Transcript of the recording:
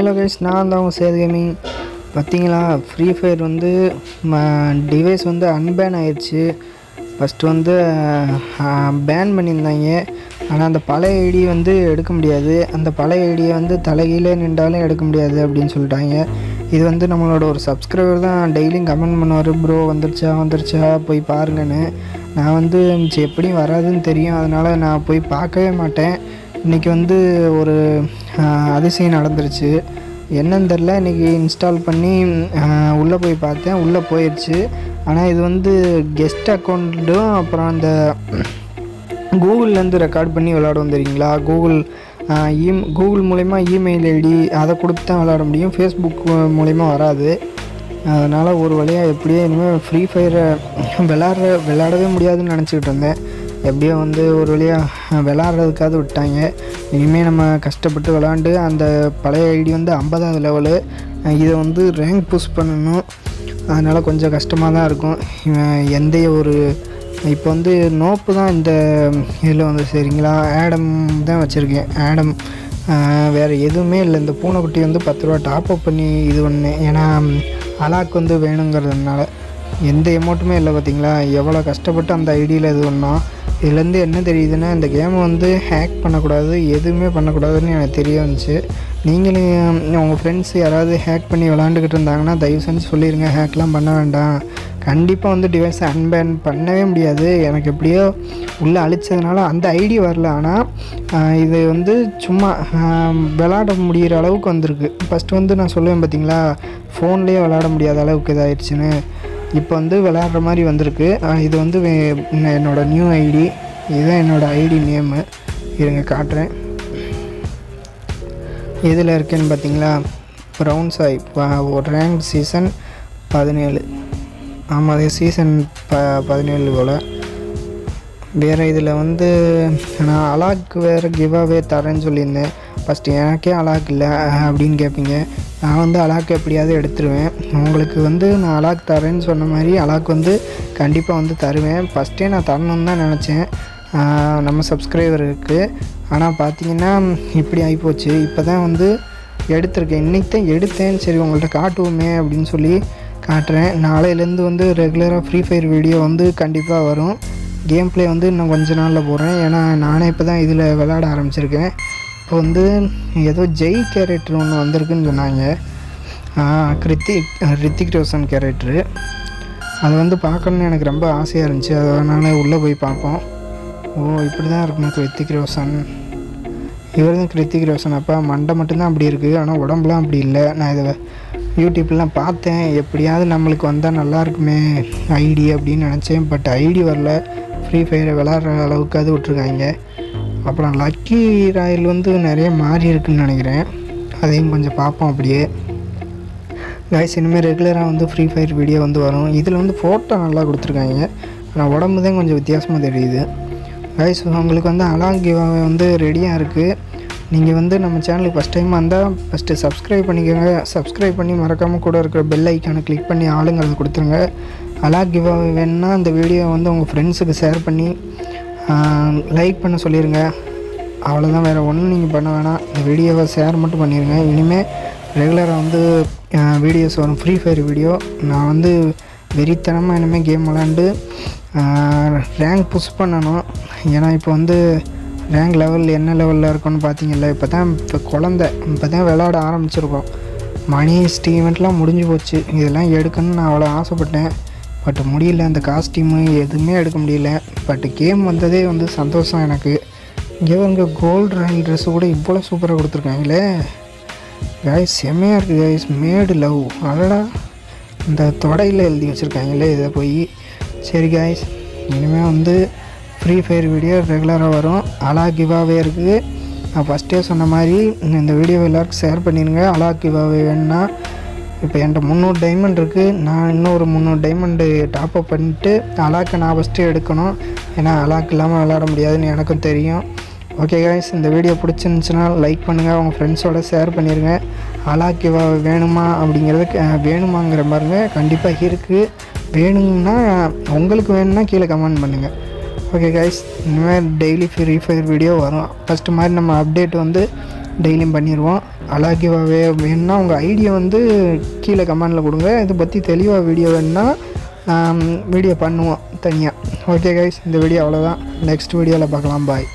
Hello guys, நான் தான் Sethu gaming. பார்த்தீங்களா, ஃப்ரீ ஃபயர் வந்து டிவைஸ் வந்து அன்பேன் ஆயிடுச்சு. ஃபஸ்ட்டு வந்து பேன் பண்ணியிருந்தாங்க. ஆனால் அந்த பழைய ஐடி வந்து எடுக்க முடியாது, அந்த பழைய ஐடியை வந்து தலைகீழே நின்றாலும் எடுக்க முடியாது அப்படின்னு சொல்லிட்டாங்க. இது வந்து நம்மளோட ஒரு சப்ஸ்கிரைபர் தான் டெய்லியும் கமெண்ட் பண்ணுவார், ப்ரோ வந்துருச்சா போய் பாருங்கன்னு. நான் வந்து எப்படியும் வராதுன்னு தெரியும், அதனால் நான் போய் பார்க்கவே மாட்டேன். இன்றைக்கி வந்து ஒரு அதிசயம் நடந்துருச்சு, என்னன்னு தெரில. இன்றைக்கி இன்ஸ்டால் பண்ணி உள்ளே போய் பார்த்தேன், உள்ளே போயிடுச்சு. ஆனால் இது வந்து கெஸ்ட் அக்கௌண்ட்டும் அப்புறம் அந்த கூகுள்லேருந்து ரெக்கார்ட் பண்ணி விளாடுவோம் தெரியுங்களா. கூகுள் மூலயமா இமெயில் ஐடி அதை கொடுத்து தான் விளாட முடியும், ஃபேஸ்புக் மூலயமா வராது. அதனால் ஒரு வழியாக எப்படியோ இனிமேல் ஃப்ரீ ஃபயரை விளாடவே முடியாதுன்னு நினச்சிக்கிட்டு இருந்தேன். எப்படியோ வந்து ஒரு வழியாக விளாட்றதுக்காக விட்டாங்க. இனிமேல் நம்ம கஷ்டப்பட்டு விளாண்டு அந்த பழைய ஐடி வந்து 50வது லெவலு, இதை வந்து ரேங்க் புஷ் பண்ணணும். அதனால் கொஞ்சம் கஷ்டமாக தான் இருக்கும். இப்போ வந்து நோப்பு தான் இந்த இதில் வந்து சரிங்களா. ஆடம் தான் வச்சுருக்கேன், ஆடம். வேறு எதுவுமே இல்லை. இந்த பூனைக்குட்டி வந்து 10 ரூபா டாப் அப் பண்ணி இது பண்ணேன், ஏன்னா அலாக் வந்து வேணுங்கிறதுனால. எந்த அமௌண்ட்டுமே இல்லை பார்த்தீங்களா, எவ்வளோ கஷ்டப்பட்டு அந்த ஐடியில் இது பண்ணோம். இதுலேருந்து என்ன தெரியுதுன்னா, இந்த கேமை வந்து ஹேக் பண்ணக்கூடாது, எதுவுமே பண்ணக்கூடாதுன்னு எனக்கு தெரிய வந்துச்சு. நீங்களும் உங்கள் ஃப்ரெண்ட்ஸ் யாராவது ஹேக் பண்ணி விளாண்டுக்கிட்டு இருந்தாங்கன்னா தயவு செஞ்சு சொல்லிடுங்க, ஹேக்லாம் பண்ண வேண்டாம். கண்டிப்பாக வந்து டிவைஸை அன்பேன் பண்ணவே முடியாது. எனக்கு எப்படியோ உள்ளே அழிச்சதுனால அந்த ஐடி வரல, ஆனால் இது வந்து சும்மா விளாட முடிகிற அளவுக்கு வந்திருக்கு. ஃபஸ்ட்டு வந்து நான் சொல்லுவேன் பார்த்தீங்களா, ஃபோன்லேயே விளாட முடியாத அளவுக்கு இதாகிடுச்சுன்னு. இப்போ வந்து விளையாடுற மாதிரி வந்திருக்கு. இது வந்து என்னோடய நியூ ஐடி, இதுதான் என்னோடய ஐடி நேமு. இருங்க காட்டுறேன், எதில் இருக்கேன்னு பார்த்தீங்களா. ப்ரௌன் சாய் ஒரு ரேங்க் சீசன் 17. ஆமாம், அது சீசன் 17 போல். வேறு இதில் வந்து நான் அலாக்கு வேறு கிவ்அவே தரேன்னு சொல்லியிருந்தேன். ஃபஸ்ட்டு எனக்கே அலாக் இல்லை அப்படின்னு கேட்பீங்க, நான் வந்து அலாக் எப்படியாவது எடுத்துருவேன். உங்களுக்கு வந்து நான் அலாக் தரேன்னு சொன்ன மாதிரி அலாக் வந்து கண்டிப்பாக வந்து தருவேன். ஃபஸ்ட்டே நான் தரணுன்னு தான் நினச்சேன் நம்ம சப்ஸ்கிரைபருக்கு. ஆனால் பார்த்தீங்கன்னா இப்படி ஆகிப்போச்சு. இப்போ தான் வந்து எடுத்திருக்கேன், இன்றைக்கி தான் எடுத்தேன். சரி உங்கள்கிட்ட காட்டுவோமே அப்படின்னு சொல்லி காட்டுறேன். நாளையிலேருந்து வந்து ரெகுலராக ஃப்ரீ ஃபயர் வீடியோ வந்து கண்டிப்பாக வரும். கேம் ப்ளே வந்து இன்னும் கொஞ்ச நாளில் போடுறேன், ஏன்னா நானே இப்போ தான் இதில் விளையாட ஆரம்பிச்சிருக்கேன். இப்போ வந்து ஏதோ ஜெய் கேரக்டர் ஒன்று வந்திருக்குன்னு சொன்னாங்க, ரித்திக் ரோஷன் கேரக்டரு. அது வந்து பார்க்கணுன்னு எனக்கு ரொம்ப ஆசையாக இருந்துச்சு, அதனால உள்ளே போய் பார்ப்போம். ஓ, இப்படி தான் இருக்குமா ரித்திக் ரோஷன். இவர் தான் ரித்திக் ரோஷன். அப்போ மண்டை மட்டும்தான் அப்படி இருக்குது, ஆனால் உடம்புலாம் அப்படி இல்லை. நான் இதை யூடியூப்லாம் பார்த்தேன், எப்படியாவது நம்மளுக்கு வந்தால் நல்லாயிருக்குமே ஐடி அப்படின்னு நினச்சேன். பட் ஐடி வரல, ஃப்ரீ ஃபயரை விளாட்ற அளவுக்காவது விட்ருக்காங்க. அப்புறம் லக்கி ராயல் வந்து நிறைய மாறி இருக்குன்னு நினைக்கிறேன், அதையும் கொஞ்சம் பார்ப்போம். அப்படியே காய்ஸ், இனிமேல் ரெகுலராக வந்து ஃப்ரீ ஃபயர் வீடியோ வந்து வரும். இதில் வந்து ஃபோட்டோ நல்லா கொடுத்துருக்காங்க, ஆனால் உடம்பு தான் கொஞ்சம் வித்தியாசமாக தெரியுது. காய்ஸ், உங்களுக்கு வந்து அலாங்கி வந்து ரெடியாக இருக்குது. நீங்கள் வந்து நம்ம சேனலுக்கு ஃபஸ்ட் டைம் வந்தால் ஃபஸ்ட்டு சப்ஸ்கிரைப் பண்ணிக்கோங்க. சப்ஸ்கிரைப் பண்ணி மறக்காமல் கூட இருக்கிற பெல் ஐக்கானை கிளிக் பண்ணி ஆளுங்கிறத கொடுத்துருங்க. அலாக் கிவ்அவே வேணுன்னா அந்த வீடியோ வந்து உங்கள் ஃப்ரெண்ட்ஸுக்கு ஷேர் பண்ணி லைக் பண்ண சொல்லிடுங்க. அவ்வளோதான், வேறு ஒன்றும் நீங்கள் பண்ண வேணாம். இந்த வீடியோவை ஷேர் மட்டும் பண்ணிடுங்க. இனிமேல் ரெகுலராக வந்து வீடியோஸ் வரும், ஃப்ரீ ஃபயர் வீடியோ. நான் வந்து வெறித்தனமாக இனிமேல் கேம் விளாண்டு ரேங்க் புஷ் பண்ணணும், ஏன்னா இப்போ வந்து ரேங்க் லெவல் என்ன லெவலில் இருக்குன்னு பார்த்தீங்கல்ல. இப்போ தான் விளாட ஆரம்பிச்சிருக்கோம். மணி ஸ்டீவெண்ட்லாம் முடிஞ்சு போச்சு. இதெல்லாம் எடுக்கணும்னு நான் அவ்வளோ ஆசைப்பட்டேன், பட் முடியல. அந்த காஸ்டியூமு எதுவுமே எடுக்க முடியல. பட் கேம் வந்ததே வந்து சந்தோஷம் எனக்கு. இங்கே கோல்டு ராயல் ட்ரெஸ்ஸு கூட இவ்வளோ சூப்பராக கொடுத்துருக்காங்களே காய்ஸ், செம்மையாக இருக்குது காய்ஸ். மேடு லவ், அதடா இந்த தொடையில் எழுதி வச்சுருக்காங்களே இதை போய். சரி காய்ஸ், இனிமேல் வந்து ஃப்ரீ ஃபயர் வீடியோ ரெகுலராக வரும். அலாக் கிவ்அவே இருக்குது. நான் ஃபஸ்ட்டே சொன்ன மாதிரி இந்த வீடியோவை எல்லாருக்கும் ஷேர் பண்ணிடுங்க. அலாக் கிவ்அவே வேணுன்னா இப்போ என்கிட்ட 300 டைமண்ட் இருக்குது. நான் இன்னும் ஒரு 300 டைமண்டு டாப்அப் பண்ணிவிட்டு அலாக்கை நான் ஃபஸ்ட்டு எடுக்கணும், ஏன்னா அலாக் இல்லாமல் விளாட முடியாதுன்னு எனக்கும் தெரியும். ஓகே காய்ஸ், இந்த வீடியோ பிடிச்சிருந்துச்சுன்னா லைக் பண்ணுங்கள், உங்கள் ஃப்ரெண்ட்ஸோடு ஷேர் பண்ணிடுங்க. அலாக் கிவ்அவே வேணுமா அப்படிங்கிறத வேணுமாங்கிற பாருங்க, கண்டிப்பாக இருக்குது. வேணும்னா உங்களுக்கு வேணும்னா கீழே கமெண்ட் பண்ணுங்கள். ஓகே காய்ஸ், இனிமேல் டெய்லி ஃப்ரீ ஃபயர் வீடியோ வரும். ஃபஸ்ட்டு மாதிரி நம்ம அப்டேட் வந்து டெய்லியும் பண்ணிடுவோம். அலாக்கிவாகவே வேணும்னா உங்கள் ஐடியா வந்து கீழே கமெண்டில் கொடுங்க. இதை பற்றி தெளிவாக வீடியோ வேணுன்னா வீடியோ பண்ணுவோம் தனியாக. ஓகே கைஸ், இந்த வீடியோ அவ்வளோதான். நெக்ஸ்ட் வீடியோவில் பார்க்கலாம். பாய்.